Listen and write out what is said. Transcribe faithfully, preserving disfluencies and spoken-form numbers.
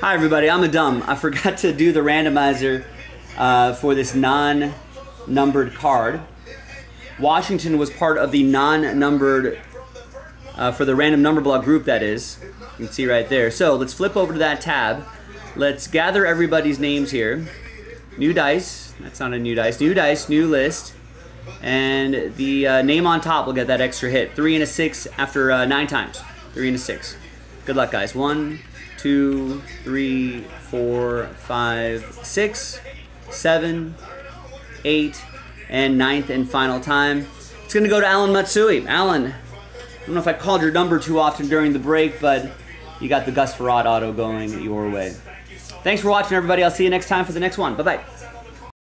Hi everybody, I'm a dumb. I forgot to do the randomizer uh, for this non-numbered card. Washington was part of the non-numbered, uh, for the random number block group that is. You can see right there. So let's flip over to that tab. Let's gather everybody's names here. New dice, that's not a new dice, new dice, new list. And the uh, name on top will get that extra hit. Three and a six after uh, nine times. Three and a six. Good luck guys. One, two, three, four, five, six, seven, eight, and ninth and final time. It's gonna go to Alan Matsui. Alan, I don't know if I called your number too often during the break, but you got the Gus Rod auto going your way. Thanks for watching everybody. I'll see you next time for the next one. Bye-bye.